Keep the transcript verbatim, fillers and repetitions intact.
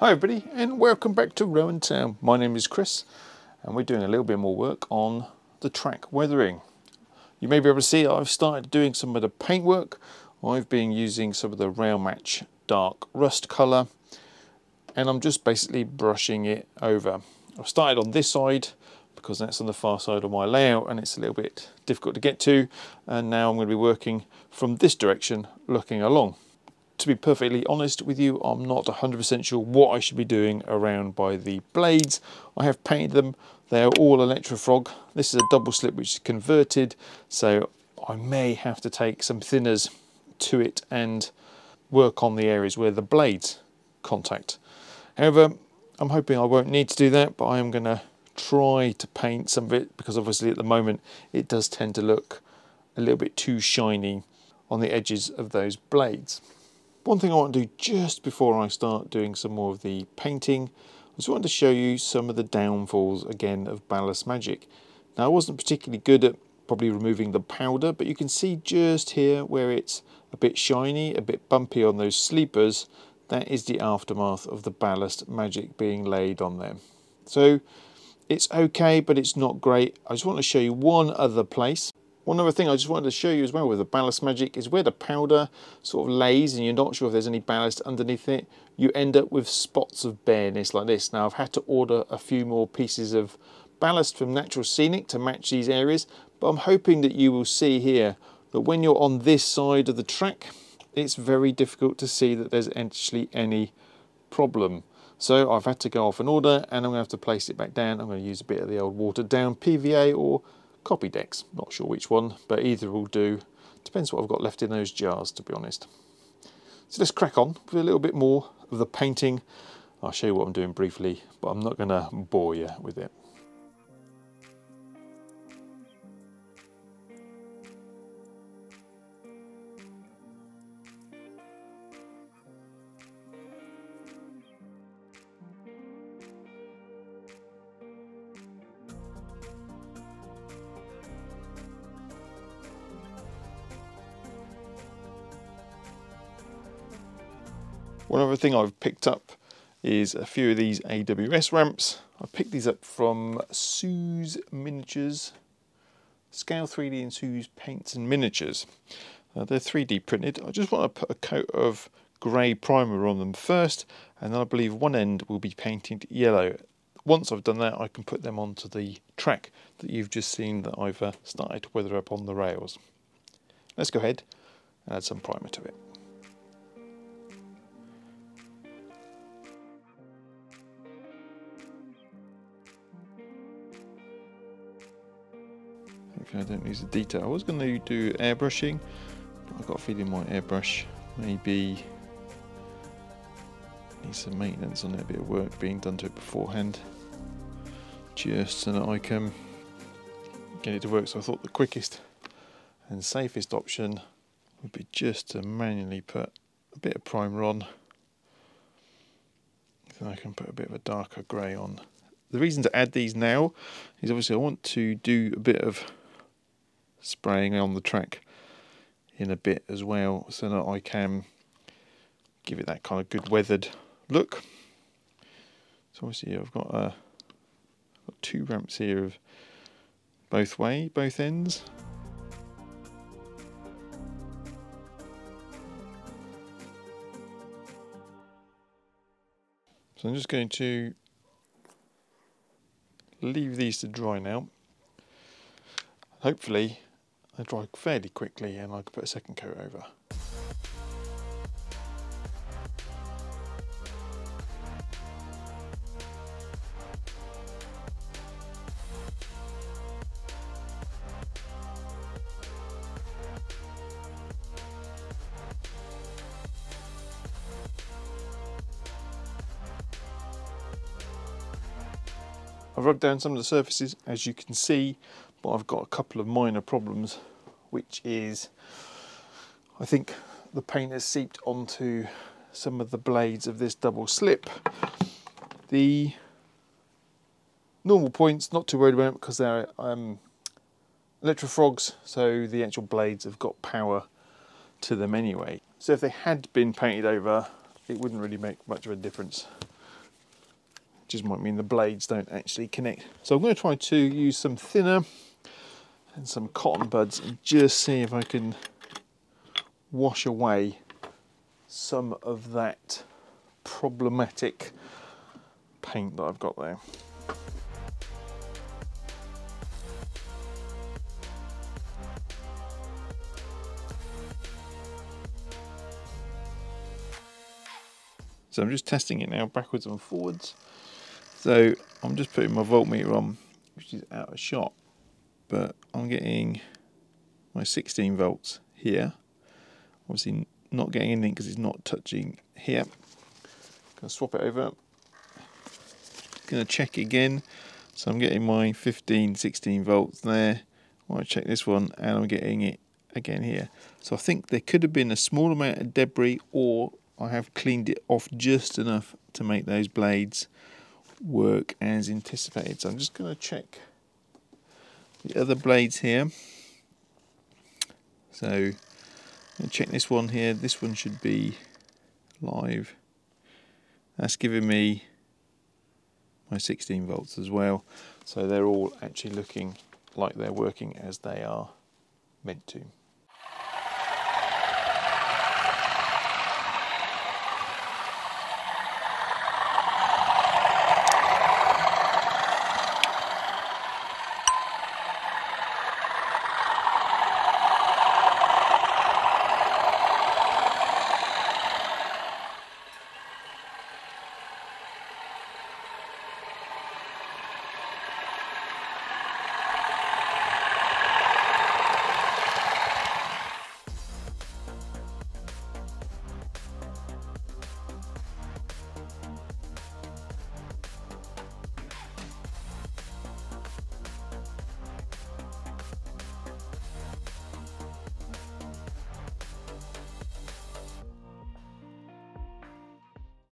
Hi everybody and welcome back to Rowan Town. My name is Chris and we're doing a little bit more work on the track weathering. You may be able to see I've started doing some of the paintwork. I've been using some of the Railmatch Dark Rust colour and I'm just basically brushing it over. I've started on this side because that's on the far side of my layout and it's a little bit difficult to get to, and now I'm going to be working from this direction looking along. To be perfectly honest with you, I'm not one hundred percent sure what I should be doing around by the blades. I have painted them, they're all ElectroFrog. This is a double slip which is converted, so I may have to take some thinners to it and work on the areas where the blades contact. However, I'm hoping I won't need to do that, but I am going to try to paint some of it because obviously at the moment it does tend to look a little bit too shiny on the edges of those blades. One thing I want to do just before I start doing some more of the painting, I just wanted to show you some of the downfalls again of Ballast Magic. Now I wasn't particularly good at probably removing the powder, but you can see just here where it's a bit shiny, a bit bumpy on those sleepers, that is the aftermath of the Ballast Magic being laid on them. So it's okay, but it's not great. I just want to show you one other place. One other thing I just wanted to show you as well with the Ballast Magic is where the powder sort of lays and you're not sure if there's any ballast underneath it, you end up with spots of bareness like this. Now I've had to order a few more pieces of ballast from Natural Scenic to match these areas, but I'm hoping that you will see here that when you're on this side of the track, it's very difficult to see that there's actually any problem. So I've had to go off an order and I'm going to have to place it back down. I'm going to use a bit of the old watered down P V A or Copy decks, not sure which one, but either will do. Depends what I've got left in those jars, to be honest. So let's crack on with a little bit more of the painting. I'll show you what I'm doing briefly, but I'm not going to bore you with it. One other thing I've picked up is a few of these A W S ramps. I picked these up from Sue's Miniatures, Scale three D and Sue's Paints and Miniatures. Uh, they're three D printed. I just want to put a coat of grey primer on them first, and then I believe one end will be painted yellow. Once I've done that, I can put them onto the track that you've just seen that I've uh, started to weather up on the rails. Let's go ahead and add some primer to it. I don't use the detail. I was going to do airbrushing, but I've got a feeling my airbrush maybe needs some maintenance on it, a bit of work being done to it beforehand, just so that I can get it to work. So I thought the quickest and safest option would be just to manually put a bit of primer on, then I can put a bit of a darker grey on. The reason to add these now is obviously I want to do a bit of spraying on the track in a bit as well, so that I can give it that kind of good weathered look. So obviously I've got, uh, got two ramps here of both way, both ends. So I'm just going to leave these to dry now. Hopefully they dry fairly quickly and I can put a second coat over. I've rubbed down some of the surfaces as you can see, but I've got a couple of minor problems, which is I think the paint has seeped onto some of the blades of this double slip. The normal points, not too worried about because they're um, ElectroFrogs, so the actual blades have got power to them anyway. So if they had been painted over, it wouldn't really make much of a difference. just might mean the blades don't actually connect. So I'm going to try to use some thinner and some cotton buds and just see if I can wash away some of that problematic paint that I've got there. So I'm just testing it now backwards and forwards. So I'm just putting my voltmeter on, which is out of shot, but I'm getting my sixteen volts here. Obviously not getting anything because it's not touching here. Gonna swap it over. Gonna check again. So I'm getting my fifteen, sixteen volts there. I want to check this one and I'm getting it again here. So I think there could have been a small amount of debris, or I have cleaned it off just enough to make those blades work as anticipated. So I'm just going to check the other blades here. So I'm going to check this one here. This one should be live. That's giving me my sixteen volts as well. So they're all actually looking like they're working as they are meant to.